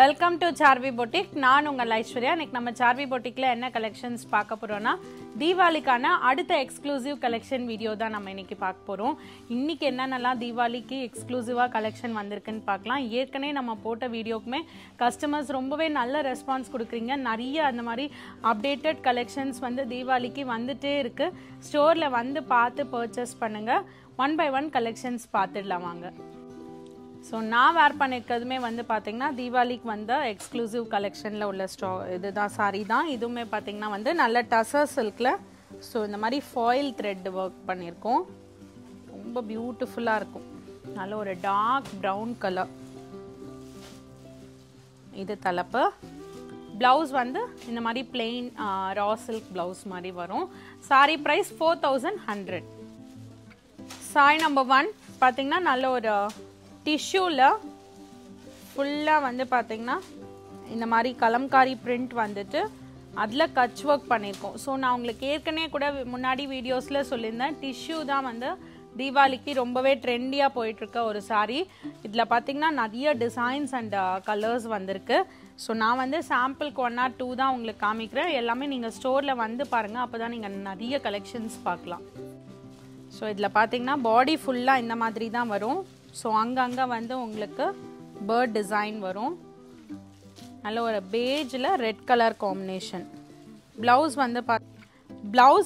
Welcome to Charvi Boutique. நான் உங்கள் ஐஸ்வர்யா. இன்னைக்கு நம்ம Charvi Boutiqueல என்ன கலெக்ஷன்ஸ் பார்க்க போறோம்னா தீபாவளிக்கான அடுத்த எக்ஸ்க்ளூசிவ் கலெக்ஷன் வீடியோ தான் நம்ம இன்னைக்கு பார்க்க போறோம். இன்னைக்கு என்னென்னலாம் தீபாவளிக்கு எக்ஸ்க்ளூசிவா கலெக்ஷன் வந்திருக்குன்னு பார்க்கலாம். ஏற்கனவே நம்ம போட்ட வீடியோக்குமே கஸ்டமர்ஸ் ரொம்பவே நல்ல ரெஸ்பான்ஸ் கொடுக்குறீங்க. நிறைய அந்த மாதிரி அப்டேட்டட் கலெக்ஷன்ஸ் வந்து தீபாவளிக்கு வந்துட்டே இருக்கு. ஸ்டோர்ல வந்து பார்த்து பர்ச்சேஸ் பண்ணுங்க. ஒன் பை ஒன் கலெக்ஷன்ஸ் பார்த்துடலாம் வாங்க. So, now we are going to Diwali exclusive collection. This is the saree. This is Tussar silk. So, this is foil thread work. It's beautiful. It's a dark brown color. This is the blouse. This is plain raw silk blouse. Saree price 4100. Saree number 1. Tissue la fulla vande pathina indha mari kalamkari print vandittu adla catch work pannirkom so na ungalku erkane kuda munadi videos la sollinda tissue da vanda Diwali ki rombave trendy ah poitirukka oru saree idla pathina nariya designs and colors vandirukku so na vande sample ku 1 or 2 da ungalku kaamikren ellame neenga store la vande paarenga appoda neenga nariya collections paakalam so idla pathina body fulla indha madri da varum So, அங்கங்க வந்து உங்களுக்கு bird design வரும். நல்ல ஒரு பேஜ்ல red colour combination. blouse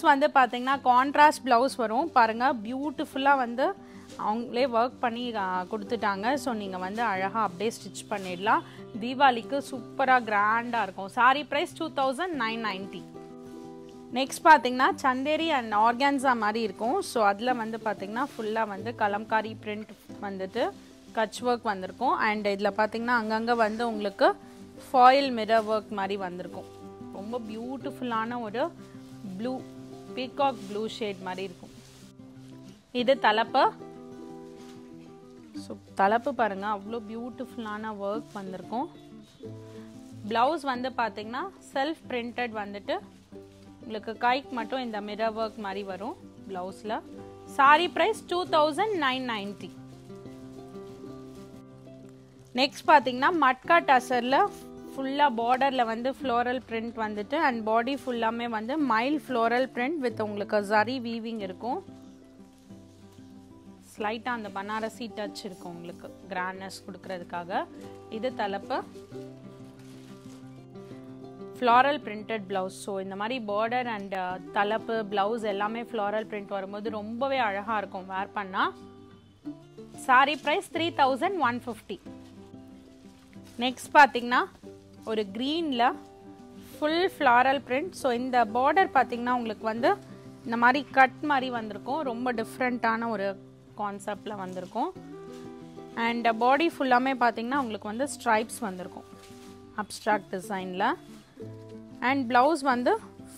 வந்து பாத்தீங்கன்னா contrast blouse வரும். பாருங்க பியூட்டிஃபுல்லா வந்து அவங்களே work பண்ணி கொடுத்துட்டாங்க. சோ நீங்க வந்து அழகா அப்படியே ஸ்டிட்ச் பண்ணிடலாம். தீபாவளிக்கு சூப்பரா கிராண்டா இருக்கும். saree price 2990. Next பாத்தீங்கன்னா Chanderi and organza மாதிரி இருக்கும். சோ அதுல வந்து பாத்தீங்கன்னா ஃபுல்லா வந்து கலம்காரி print வந்துட்டு கட்ச் work வந்திருக்கும் and இதுல பாத்தீங்கன்னா அங்கங்க வந்து உங்களுக்கு foil mirror work மாதிரி வந்திருக்கும். ரொம்ப பியூட்டிஃபுல்லான ஒரு blue peacock blue shade மாதிரி இருக்கும். இது தலப்பு. சோ தலப்பு பாருங்க அவ்ளோ பியூட்டிஃபுல்லான work வந்திருக்கும். blouse வந்து பாத்தீங்கன்னா self printed வந்துட்டு உங்களுக்கு கைக்கு மட்டும் இந்த மிரர் work மாதிரி வரும் blouseல saree price 2990 next பாத்தீங்கன்னா மட்கா டசர்ல ஃபுல்லா borderல வந்து floral print வந்துட்டு and body full-ஆமே வந்து mild floral print with உங்களுக்கு zari weaving இருக்கும் slight அந்த பனாரசி டச் இருக்கும் உங்களுக்கு grandness கொடுக்கிறதுக்காக இது தலப்பு floral printed blouse so இந்த மாதிரி border and தலப்பு blouse எல்லாமே floral print வரும்போது ரொம்பவே அழகா இருக்கும் wear பண்ணா saree price 3150 next பாத்தீங்கன்னா ஒரு greenல full floral print so இந்த border பாத்தீங்கன்னா உங்களுக்கு வந்து இந்த மாதிரி cut மாதிரி வந்திருக்கும் ரொம்ப டிஃபரண்டான ஒரு கான்செப்ட்ல வந்திருக்கும் and body full-ஆமே பாத்தீங்கன்னா உங்களுக்கு வந்து stripes வந்திருக்கும் abstract designல And blouse வந்து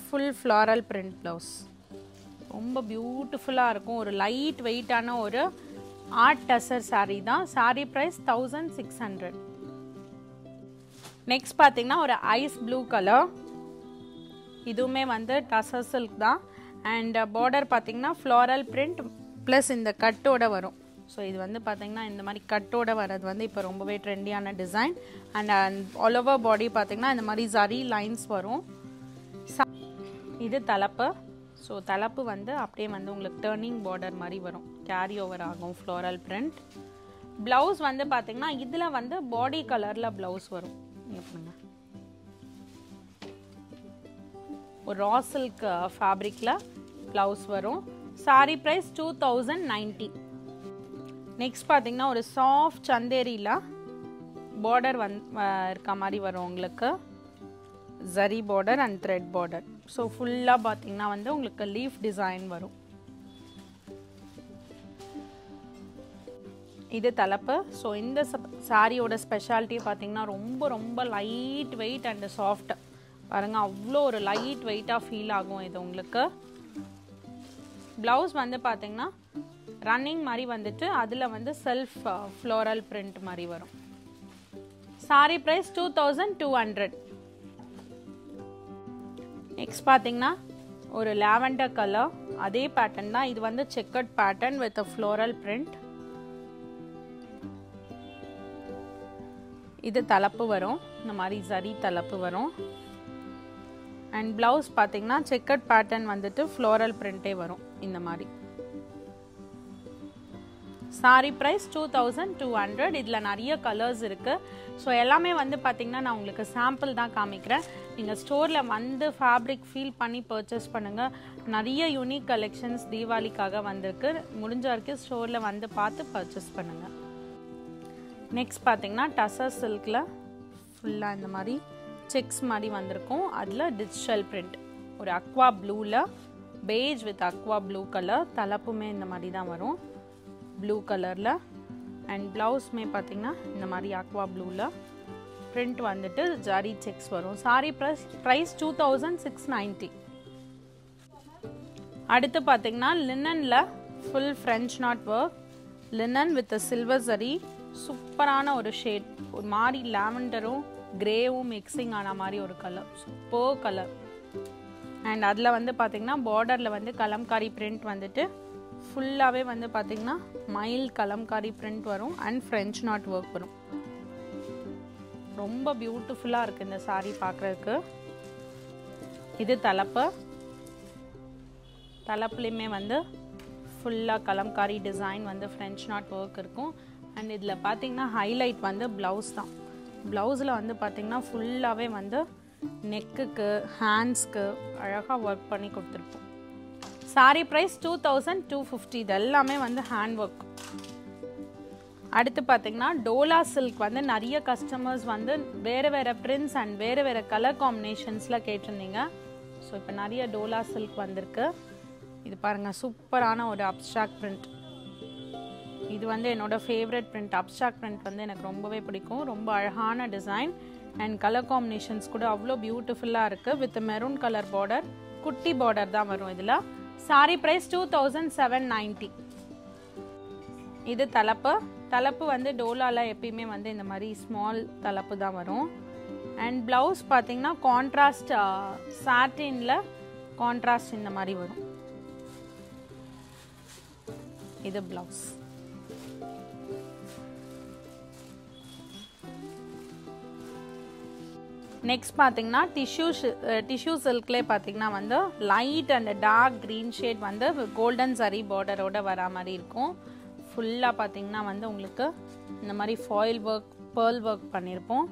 full floral print blouse. ரொம்ப பியூட்டிஃபுல்லா இருக்கும் ஒரு லைட் வெயிட்டான ஒரு ஆர்ட் டசர் saree தான். saree price 1600. நெக்ஸ்ட் பாத்தீங்கன்னா ஒரு ஐஸ் ப்ளூ கலர். இதுமே வந்து டசர் silk தான் and border பாத்தீங்கன்னா floral print plus இந்த கட்டோட வரும். So இது வந்து பாத்தீங்கன்னா இந்த மாதிரி கட்டோட வரது வந்து இப்ப ரொம்பவே ட்ரெண்டியான design and all over body பாத்தீங்கன்னா இந்த மாதிரி zari lines வரும் இது தலப்பு சோ தலப்பு வந்து அப்படியே வந்து உங்களுக்கு turning border மாதிரி வரும் carry over ஆகும் floral print blouse வந்து பாத்தீங்கன்னா இதுல வந்து body கலர்ல blouse வரும் ஒரு raw silk fabricல blouse வரும் saree price 2090 நெக்ஸ்ட் பாத்தீங்கன்னா ஒரு சாஃப்ட் சந்தேரில border இருக்க மாதிரி வரும் உங்களுக்கு zari border and thread border so full-ஆ பாத்தீங்கன்னா வந்து உங்களுக்கு leaf design வரும் இது தலப்பு so இந்த சாரியோட ஸ்பெஷாலிட்டி பாத்தீங்கன்னா ரொம்ப ரொம்ப லைட் weight and soft பாருங்க அவ்ளோ ஒரு லைட் weight-ஆ ஃபீல் ஆகும் இது உங்களுக்கு blouse வந்து பாத்தீங்கன்னா running மாதிரி வந்துட்டு அதுல வந்து self floral print மாதிரி வரும் saree price 2200 next பாத்தீங்கன்னா ஒரு lavender color அதே pattern தான் இது வந்து checkered pattern with a floral print இது தலப்பு வரும் இந்த மாதிரி ஜரி தலப்பு வரும் and blouse பாத்தீங்கன்னா checkered pattern வந்துட்டு floral print வரும் இந்த மாதிரி saree price 2200 இதல நிறைய கலர்ஸ் இருக்கு சோ எல்லாமே வந்து பாத்தீங்கன்னா நான் உங்களுக்கு sample தான் காமிக்கிறேன் நீங்க ஸ்டோர்ல வந்து fabric feel பண்ணி purchase பண்ணுங்க நிறைய unique collections தீபாவளிக்காக வந்திருக்கு முடிஞ்ச வரைக்கும் ஸ்டோர்ல வந்து பார்த்து purchase பண்ணுங்க next பாத்தீங்கன்னா Tussar silkல ஃபுல்லா இந்த மாதிரி checks மாதிரி வந்திருக்கும் அதுல digital print ஒரு aqua blue ல beige with aqua blue color தலப்புமே இந்த மாதிரி தான் வரும் blue color la and blouse me pathina indha mari aqua blue la print vandittu jari checks varum saree price 2690 adutha pathina linen la full french knot work linen with a silver zari superana oru shade or mari lavender grey mixing ana mari oru color super color and adla vandu pathina border la vandu kalamkari print vandittu full away வந்து பாத்தீங்கன்னா mild kalamkari print வரும் and french knot work வரும் ரொம்ப பியூட்டிஃபுல்லா இருக்கு இந்த saree பார்க்கிறதுக்கு இது தலப்பு தலப்புலயே வந்து ஃபுல்லா kalamkari design வந்து french knot work இருக்கும் and இதுல பாத்தீங்கன்னா highlight வந்து blouse தான் blouseல வந்து பாத்தீங்கன்னா full away வந்து neckக்கு handsக்கு அழகா work பண்ணி கொடுத்திருப்போம் saree price 2250 இதெல்லாம்மே வந்து hand work அடுத்து பாத்தீங்கன்னா டோலா silk வந்து நிறைய கஸ்டமர்ஸ் வந்து வேற வேற prints and வேற வேற கலர் காம்பினேஷன்ஸ்ல கேட்டிருந்தீங்க சோ இப்போ நிறைய டோலா silk வந்திருக்கு இது பாருங்க சூப்பரான ஒரு abstract print இது வந்து என்னோட ஃபேவரட் print abstract print வந்து எனக்கு ரொம்பவே பிடிக்கும் ரொம்ப அழகான design and கலர் காம்பினேஷன்ஸ் கூட அவ்ளோ பியூட்டிஃபுல்லா இருக்கு with a maroon color border குட்டி border தான் வரும் இதுல saree price 2790 இது தலப்பு தலப்பு வந்து டோலால எப்பயுமே வந்து இந்த மாதிரி ஸ்மால் தலப்பு தான் வரும் and blouse பாத்தீங்கன்னா கான்ட்ராஸ்ட் சாட்டின்ல கான்ட்ராஸ்ட் இந்த மாதிரி வரும் இது blouse நெக்ஸ்ட் பாத்தீங்கன்னா டிஷ்யூ silkலே பாத்தீங்கன்னா வந்து light and dark green shade வந்து கோல்டன் saree borderஓட வர மாதிரி இருக்கும் ஃபுல்லா பாத்தீங்கன்னா வந்து உங்களுக்கு இந்த மாதிரி foil work pearl work பண்ணிருப்போம்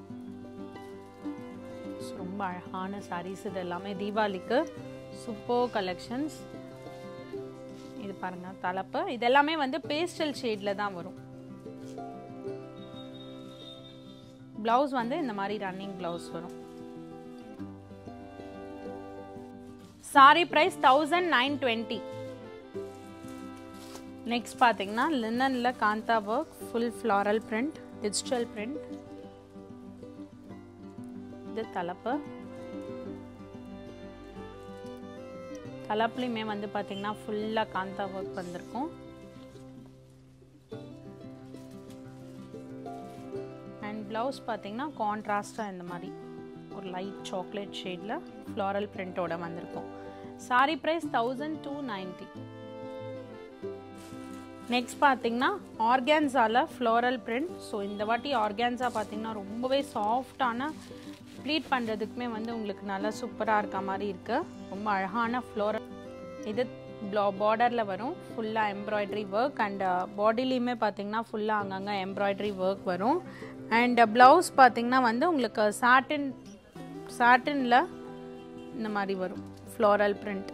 ரொம்ப அழகான sarees இதெல்லாம் தீபாவளிக்கு சூப்பர் கலெக்ஷன்ஸ் இது பாருங்க தலப்பு இதெல்லாம் வந்து பேஸ்டல் ஷேட்ல தான் வரும் blouse வந்து இந்த மாதிரி ரன்னிங் blouse வரும் saree price 1920 next பாத்தீங்கன்னா linen ல Kantha work full floral print digital print இது தலப்பு தலப்புலயே வந்து பாத்தீங்கன்னா ஃபுல்லா காந்தா work வந்திருக்கும் blouse பாத்தீங்கன்னா கான்ட்ராஸ்டா இந்த மாதிரி ஒரு லைட் சாக்லேட் ஷேட்ல floral print ஓட வந்திருக்கும் saree price 1290 next பாத்தீங்கன்னா organzaல floral print so இந்த வாட்டி organza பாத்தீங்கன்னா ரொம்பவே சாஃப்ட்டான ப்ளீட் பண்றதுக்குமே வந்து உங்களுக்கு நல்லா சூப்பரா இருக்க மாதிரி இருக்கு ரொம்ப அழகான floral இது borderல வரும் ஃபுல்லா embroidery work and bodyலயுமே பாத்தீங்கன்னா ஃபுல்லா அங்கங்க embroidery work வரும் and blouse பாத்தீங்கன்னா வந்து உங்களுக்கு satinல இந்த மாதிரி வரும் floral print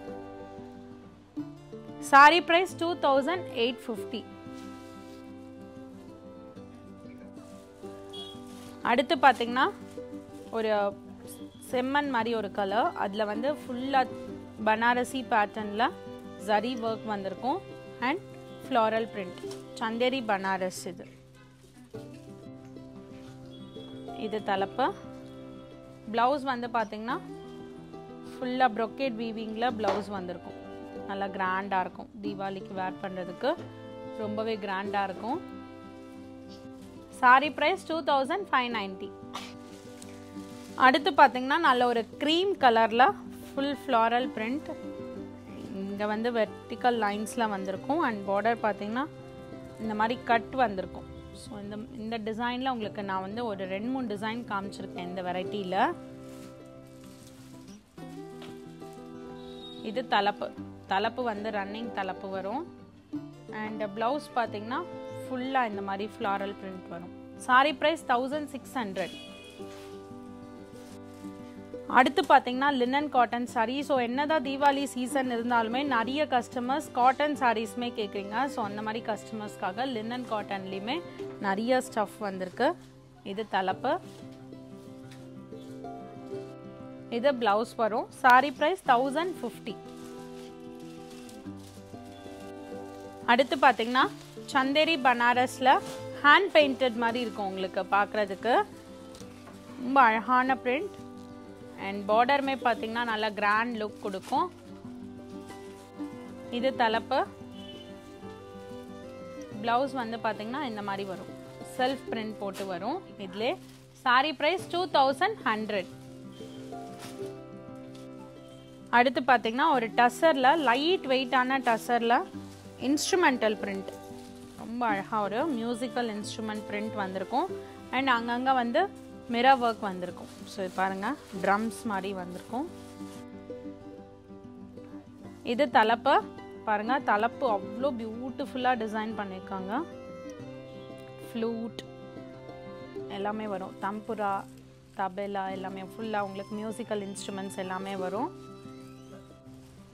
saree price 2850 அடுத்து பாத்தீங்கன்னா ஒரு செம்மன் மாதிரி ஒரு கலர் அதுல வந்து ஃபுல்லா பனாரசி பேட்டர்ன்ல zari work வந்திருக்கும் and floral print Chanderi Banaras இது இது தலப்பு blouse வந்து பாத்தீங்கன்னா ஃபுல்லா brocade weavingல blouse வந்திருக்கும் நல்லா கிராண்டா இருக்கும் தீபாவளிக்கு வேர் பண்றதுக்கு ரொம்பவே கிராண்டா இருக்கும் saree price 2590 அடுத்து பாத்தீங்கன்னா நல்ல ஒரு cream கலர்ல full floral print இங்க வந்து vertical lines ல வந்திருக்கும் and border பாத்தீங்கன்னா இந்த மாதிரி கட் வந்திருக்கும் So in the design la ungalku na vandu oru 2-3 design kaamichirukken indha variety la. This is the running talapu and the blouse pathina full la indha mari floral print varum. Saree price 1600. அடுத்து பாத்தீங்கன்னா linen cotton saree. So என்னதான் Deepavali season இருந்தாலுமே நிறைய customers cotton sarees மே கேக்குறீங்க. So அந்த மாதிரி கஸ்டமர்ஸ்காக linen காட்டன்லயே நிறைய stuff வந்திருக்கு. இது தலப்பு. இது blouse வரும். saree price 1050. அடுத்து பாத்தீங்கன்னா சந்தேரி பனாரஸ்ல hand painted மாதிரி இருக்கும் உங்களுக்கு பார்க்கிறதுக்கு. ரொம்ப அழகான print. And border में पातिंगना नाला grand look कुड़को इधर तलप blouse वंदे पातिंगना इन्द मारी वरो self print पोटे वरो इडले सारी price 2100. आड़ते पातिंगना और टसर ला light weight आना टसर ला instrumental print अंबार हाँ वरो musical instrument print वंदर को and आंगांगा वंदे mirror work வந்திருக்கும். சோ பாருங்க drums மாதிரி வந்திருக்கும். இது தலப்பு பாருங்க. தலப்பு அவ்ளோ பியூட்டிஃபுல்லா டிசைன் பண்ணிருக்காங்க. flute எல்லாமே வரும். தம்புரா தபேலா எல்லாமே ஃபுல்லா உங்களுக்கு musical instruments எல்லாமே வரும்.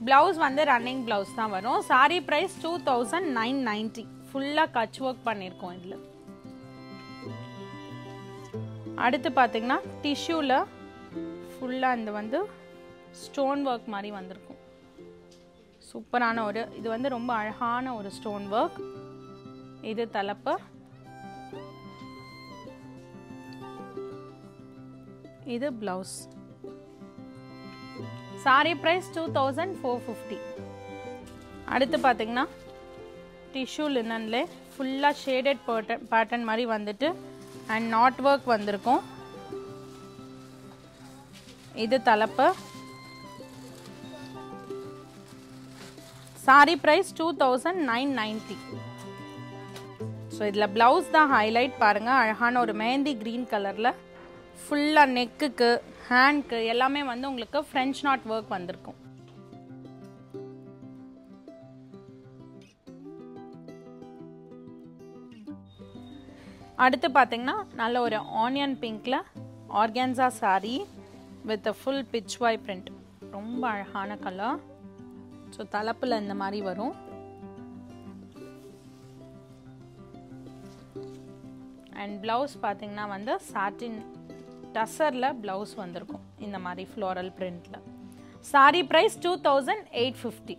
blouse வந்து running blouse தான் வரும். saree price 2990. ஃபுல்லா கட்ச் வர்க் பண்ணிருக்கோம் இதுல. அடுத்து பாத்தீங்கன்னா டிஷ்யூல ஃபுல்லா இந்த வந்து ஸ்டோன் வர்க் மாதிரி வந்திருக்கும். சூப்பரான ஒரு இது வந்து ரொம்ப அழகான ஒரு ஸ்டோன் வர்க். இது தலப்பு. இது பிளவுஸ். saree price 2450. அடுத்து பாத்தீங்கன்னா டிஷ்யூ லினன்ல ஃபுல்லா ஷேடட் பேட்டர்ன் மாதிரி வந்துட்டு and knot work வந்திருக்கும். இது தலப்பு. saree price 2990. சோ இதல blouse தான் ஹைலைட் பாருங்க. அழகான ஒரு மெஹந்தி கிரீன் கலர்ல ஃபுல்லா நெக்குக்கு ஹேண்ட்க்கு எல்லாமே வந்து உங்களுக்கு French knot work வந்திருக்கும். அடுத்து பாத்தீங்கன்னா நல்ல ஒரு ஆனியன் பிங்க்ல organza saree with a full pitchway print. ரொம்ப அழகான கலர். சோ தலப்புல இந்த மாதிரி வரும். and blouse பாத்தீங்கன்னா வந்து satin tussarல blouse வந்திருக்கும் இந்த மாதிரி floral printல. saree price 2850.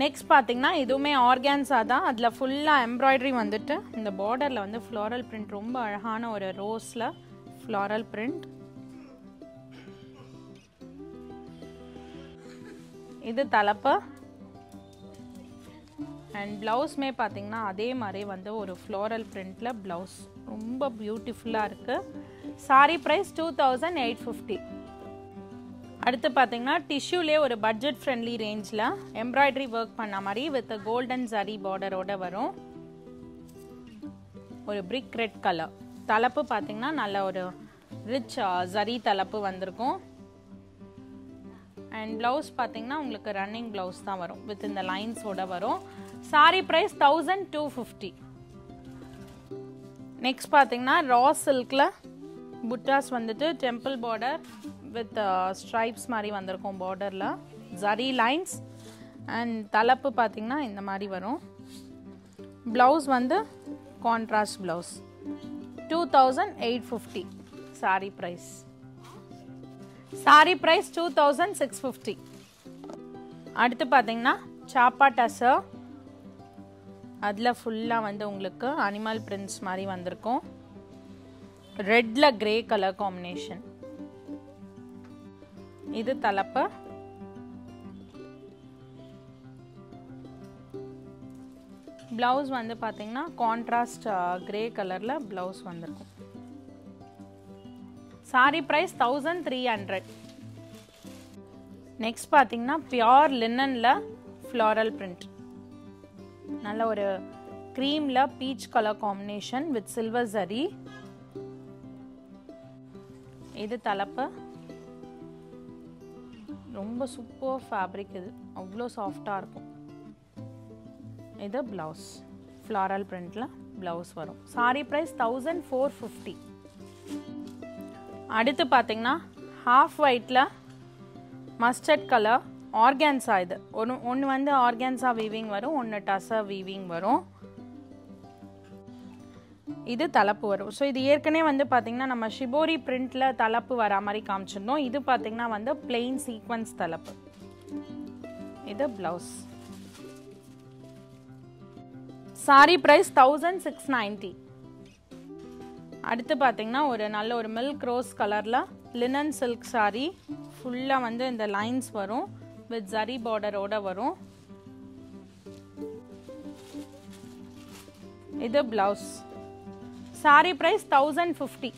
நெக்ஸ்ட் பாத்தீங்கன்னா இதுமே organza தான். அதுல ஃபுல்லா எம்ப்ராய்டரி வந்துட்டு இந்த borderல வந்து floral print ரொம்ப அழகான ஒரு ரோஸ்ல floral print. இது தலப்பு and blouse மே பாத்தீங்கன்னா அதே மாதிரி வந்து ஒரு floral printல blouse ரொம்ப பியூட்டிஃபுல்லா இருக்கு. saree price 2850. அடுத்து பாத்தீங்கன்னா டிஷ்யூலே ஒரு பட்ஜெட் ஃப்ரெண்ட்லி ரேஞ்ச்ல எம்ப்ராய்டரி வர்க் பண்ண மாதிரி with a golden zari border ஓட வரும். ஒரு brick red கலர். தலப்பு பாத்தீங்கன்னா நல்ல ஒரு rich zari தலப்பு வந்திருக்கும். and blouse பாத்தீங்கன்னா உங்களுக்கு running blouse தான் வரும் with இந்த lines ஓட வரும். saree price 1250. நெக்ஸ்ட் பாத்தீங்கன்னா raw silkல buttas வந்துட்டு temple border with stripes மாதிரி வந்திருக்கும். borderல zari lines and தலப்பு பாத்தீங்கன்னா இந்த மாதிரி வரும். blouse வந்து contrast blouse 2850. saree price. saree price 2650. அடுத்து பாத்தீங்கன்னா சாப்பா டசர். அதுல ஃபுல்லா வந்து உங்களுக்கு animal prints மாதிரி வந்திருக்கும். ரெட்ல கிரே கலர் காம்பினேஷன். இது தலப்பு. பிளவுஸ் வந்து பாத்தீங்கன்னா கான்ட்ராஸ்ட் கிரே கலர்ல பிளவுஸ் வந்திருக்கும். saree price 1300. நெக்ஸ்ட் பாத்தீங்கன்னா பியூர் லினன்ல floral print. நல்ல ஒரு cream la peach color combination with silver zari. Idu talappa romba super fabric idu avlo soft ah irukum. Idu blouse floral print la blouse varum. Saree price 1450. Aduthu pathina half white la mustard color organza idu one vand organza weaving varum, one tussar weaving varum. Idu talappu varum. So idu yerkane vand pathina nama shibori print la talappu vara mari kaamchirnom. Idu pathina vand plain sequence talappu. Idu blouse. Saree price 1690. அடுத்து பாத்தீங்கன்னா ஒரு நல்ல ஒரு milk rose கலர்ல linen silk saree ஃபுல்லா வந்து இந்த lines வரும் with zari border ஓட வரும். இது blouse. Saree price 1050.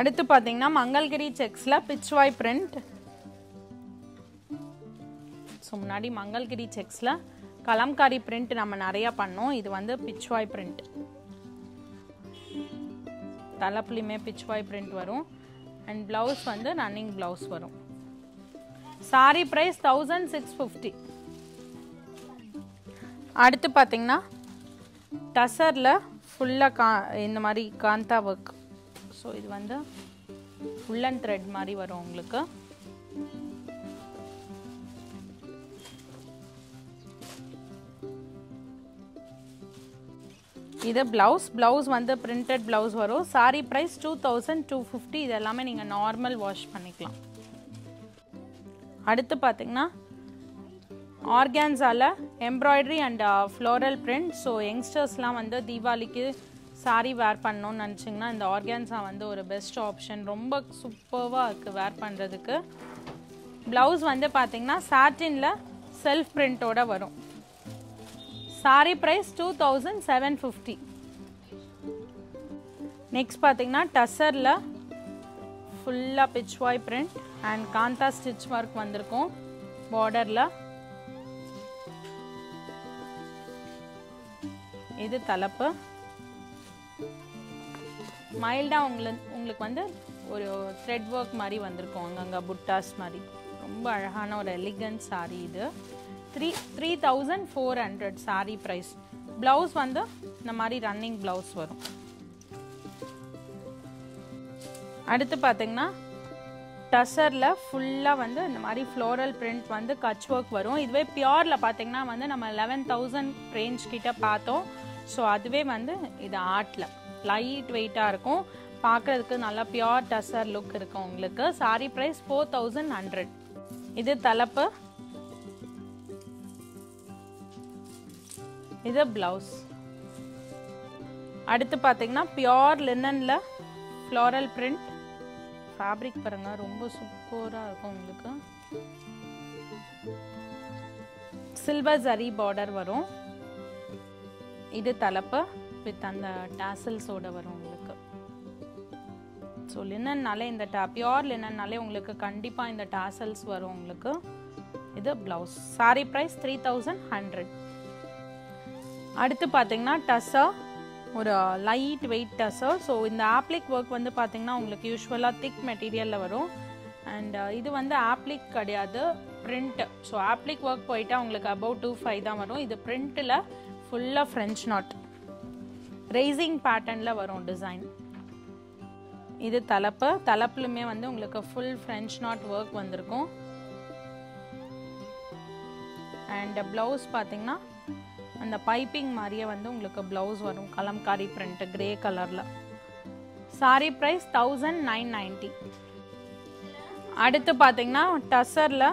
அடுத்து பாத்தீங்கன்னா மங்கல்கிரி checks ல pitchwai print. சோ முன்னாடி மங்கல்கிரி checks ல கலம்காரி print நம்ம நிறைய பண்ணோம். இது வந்து pitchwai print. தலப்புலமே pitchwai print வரும் and blouse வந்து running blouse வரும். Saree price 1650. அடுத்து பாத்தீங்கன்னா டசர்ல ஃபுல்லா இந்த மாதிரி காந்தா work. சோ இது வந்து woolen thread மாதிரி வரும் உங்களுக்கு. இது blouse வந்து printed blouse வரும். Saree price 2250. இது எல்லாமே நீங்க நார்மல் வாஷ் பண்ணிக்கலாம். அடுத்து பாத்தீங்கன்னா organza ல embroidery and floral print. So youngstersலாம் வந்து தீபாவளிக்கு saree wear பண்ணனும் நினைச்சீங்கன்னா இந்த organza வந்து ஒரு பெஸ்ட் ஆப்ஷன். ரொம்ப சூப்பர்வா இருக்கு wear பண்றதுக்கு. Blouse வந்து பாத்தீங்கன்னா satinல self print ஓட வரும். Saree price 2750. Next pathina tussar la full pitchwai print and kanta stitch work vandirukum border la. Idu talappu milda ungalukku vandu oru thread work mari vandirukum anganga buttas mari romba alagana or elegant saree idu. 3400 saree price. Blouse வந்து இந்த மாதிரி running blouse வரும். அடுத்து பாத்தீங்கன்னா டசர்ல ஃபுல்லா வந்து இந்த மாதிரி floral print வந்து கட்ச் work வரும். இதுவே பியூர்ல பாத்தீங்கன்னா வந்து நம்ம 11000 range கிட்ட பார்த்தோம். சோ அதுவே வந்து இது ஆர்ட்ல லைட் வெயிட்டா இருக்கும். பார்க்கிறதுக்கு நல்லா பியூர் டசர் லுக் இருக்கு உங்களுக்கு. saree price 4100. இது தலப்பு. இது blouse. அடுத்து பாத்தீங்கன்னா பியூர் லினன்ல floral print. ஃபேப்ரிக் பாருங்க ரொம்ப சூப்பரா இருக்கும் உங்களுக்கு. சில்வர் ஜரி border வரும். இது தலப்பு வித் அந்த tassels ஓட வரும் உங்களுக்கு. சோ லினன்னாலே இந்த பியூர் லினன்னாலே உங்களுக்கு கண்டிப்பா இந்த tassels வரும் உங்களுக்கு. இது blouse. saree price 3100. அடுத்து பாத்தீங்கன்னா டசர் ஒரு லைட் weight டசர். சோ இந்த ஆப்ளிக் work வந்து பாத்தீங்கன்னா உங்களுக்கு யூசுவலா திக் மெட்டீரியல்ல வரும். அண்ட் இது வந்து ஆப்ளிக் கிடையாது print. சோ ஆப்ளிக் work போய்ட்டா உங்களுக்கு about 25 தான் வரும். இது printல ஃபுல்லா French knot raising patternல வரும் டிசைன். இது தலப்பு. தலப்புலமே வந்து உங்களுக்கு full French knot work வந்திருக்கும். அண்ட் blouse பாத்தீங்கன்னா அந்த பைப்பிங் மாதிரியே வந்து உங்களுக்கு blouse வரும் கலம்காரி print கிரே கலர்ல. saree price 1990. அடுத்து பாத்தீங்கன்னா டசர்ல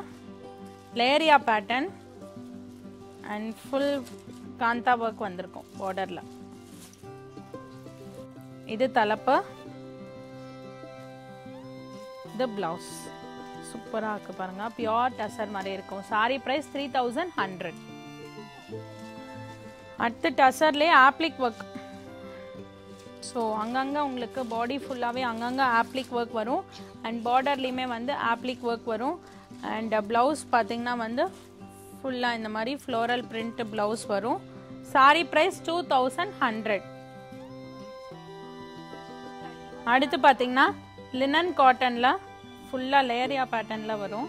leheriya pattern and full kantha work வந்திருக்கும் borderல. இது தலப்பு. இது blouse. சூப்பரா இருக்கு பாருங்க. பியூர் டசர் மாதிரி இருக்கும். saree price 3100. அடுத்து டசர்லே ஆப்ளிக் ஒர்க். ஸோ அங்கங்கே உங்களுக்கு பாடி ஃபுல்லாகவே அங்கங்கே ஆப்ளிக் ஒர்க் வரும் அண்ட் பார்டர்லேயுமே வந்து ஆப்ளிக் ஒர்க் வரும். அண்ட் ப்ளவுஸ் பார்த்தீங்கன்னா வந்து full in the mari floral print blouse varum. Saree price 2100. அடுத்து பாத்தீங்கன்னா linen cotton la full layeria pattern la varum.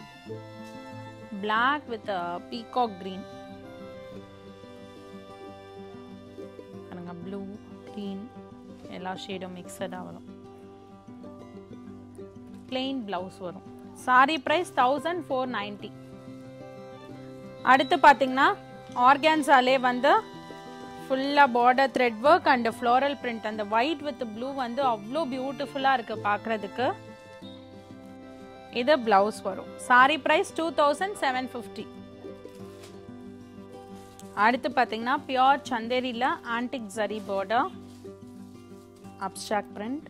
Black with a peacock green. Blue, green, எல்லா shade mixed ஆகும். Plain blouse varum. Saree price 1490. அடுத்து பாத்தீங்கன்னா organza le vanda full border thread work and floral print and the white with the blue vanda avlo beautiful ah irukku paakradhukku. Idu blouse varum. Saree price 2750. அடுத்து பாத்தீங்கன்னா pure chanderi la antique zari border abstract print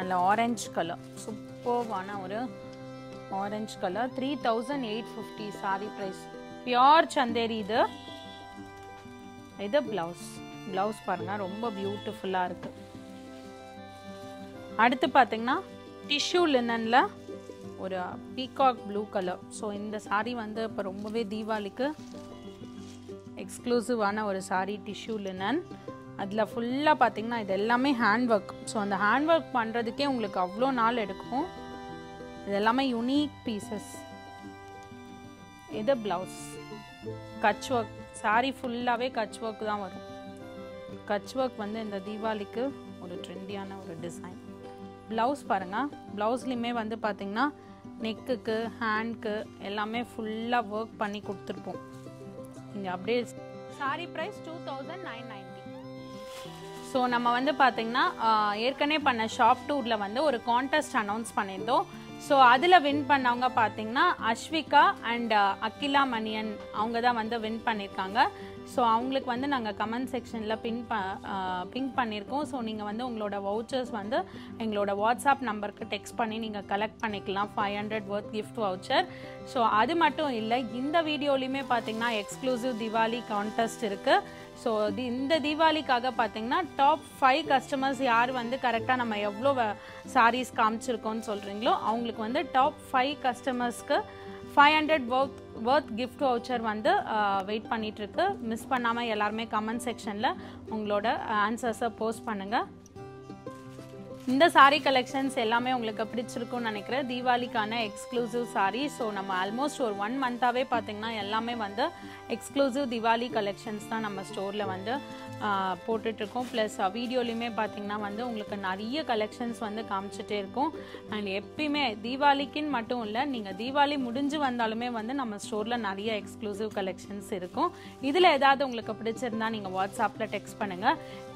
and orange color. Superbana oru orange color 3850 saree price. Pure chanderi idu blouse parunga romba beautiful ah irukku. Aduthu pathina tissue linen la oru peacock blue color. So inda saree vanda ipo rombave diwalikku exclusive ana oru saree tissue linen adla full ah pathina idellame hand work. So and hand work pandradhuke ungalku avlo naal edukum. Idellame unique pieces. This blouse kachwork saree full ave kachwork dhaan varum. Kachwork vanda inda Diwali ku oru trendyana oru design. Blouse parunga, blouse lime vanda pathina neck ku hand ku ellame full ah work panni kuduthirpom. Inga update saree price 2990. So nama vanda pathina yerkane panna shop tour la vanda oru contest announce panirndom. So adula win பண்ணவங்க பாத்தீங்கன்னா அஷ்விகா and Akila Maniyan அவங்க தான் வந்து win பண்ணிருக்காங்க. So அவங்களுக்கு வந்து நாங்க comment செக்ஷன்ல பிங் பண்ணிருக்கோம். சோ நீங்க வந்து உங்களோட வவுச்சர்ஸ் வந்து எங்களோட WhatsApp நம்பருக்கு டெக்ஸ்ட் பண்ணி நீங்க கலெக்ட் பண்ணிக்கலாம். 500 worth gift voucher. சோ அது மட்டும் இல்ல இந்த வீடியோலயுமே பாத்தீங்கன்னா எக்ஸ்க்ளூசிவ் தீபாவளி கான்டெஸ்ட் இருக்கு. சோ இந்த தீபாவளிக்காக பாத்தீங்கன்னா டாப் 5 கஸ்டமர்ஸ் யார் வந்து கரெக்ட்டா நம்ம எவ்ளோ சாரீஸ் காமிச்சிருக்கோம்னு சொல்றீங்களோ அவங்களுக்கு வந்து டாப் 5 கஸ்டமர்ஸ்க்கு 500 worth gift voucher வந்து வெயிட் பண்ணிட்டு இருக்கு. மிஸ் பண்ணாம எல்லாரும் கமெண்ட் செக்ஷன்ல உங்களோட ஆன்சர்ஸ போஸ்ட் பண்ணுங்க. இந்த saree collections எல்லாமே உங்களுக்கு பிடிச்சிருக்கும்னு நினைக்கிறேன். தீபாவளிக்கான எக்ஸ்க்ளூசிவ் saree. சோ நம்ம ஆல்மோஸ்ட் ஒரு 1 month ஆவே பாத்தீங்கன்னா எல்லாமே வந்து எக்ஸ்க்ளூசிவ் தீபாவளி collections தான் நம்ம ஸ்டோர்ல வந்து போட்டுட்டு இருக்கோம். ப்ளஸ் வீடியோலயுமே பாத்தீங்கன்னா வந்து உங்களுக்கு நிறைய collections வந்து காமிச்சிட்டே இருக்கும். அண்ட் எப்பயுமே தீபாவளிக்குன்னு மட்டும் இல்ல நீங்க தீபாவளி முடிஞ்சு வந்தாலுமே வந்து நம்ம ஸ்டோர்ல நிறைய எக்ஸ்க்ளூசிவ் collections இருக்கும். இதுல ஏதாவது உங்களுக்கு பிடிச்சிருந்தா நீங்க வாட்ஸ்அப்ல டெக்ஸ்ட் பண்ணுங்க.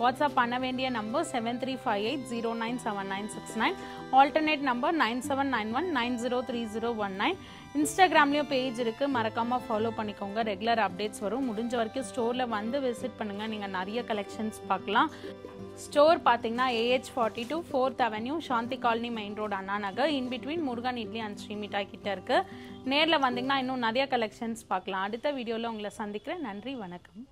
வாட்ஸ்அப் பண்ண வேண்டிய நம்பர் 735809 7969, alternate number 9791903019. Instagram லயும் page இருக்கு, மறக்காம follow பண்ணிக்கோங்க. ரெகுலர் அப்டேட்ஸ் வரும். முடிஞ்ச வரைக்கும் ஸ்டோர்ல வந்து விசிட் பண்ணுங்க. நீங்க நிறைய கலெக்ஷன்ஸ் பார்க்கலாம். ஸ்டோர் பாத்தீங்கன்னா AH42 4th Avenue Shanthi colony main road Anna Nagar in between Murugan idli and ஸ்ரீமிட்டா கிட்ட இருக்கு. நேர்ல வந்தீங்கன்னா இன்னும் நிறைய கலெக்ஷன்ஸ் பார்க்கலாம். அடுத்த வீடியோல உங்களை சந்திக்கிறேன். நன்றி, வணக்கம்.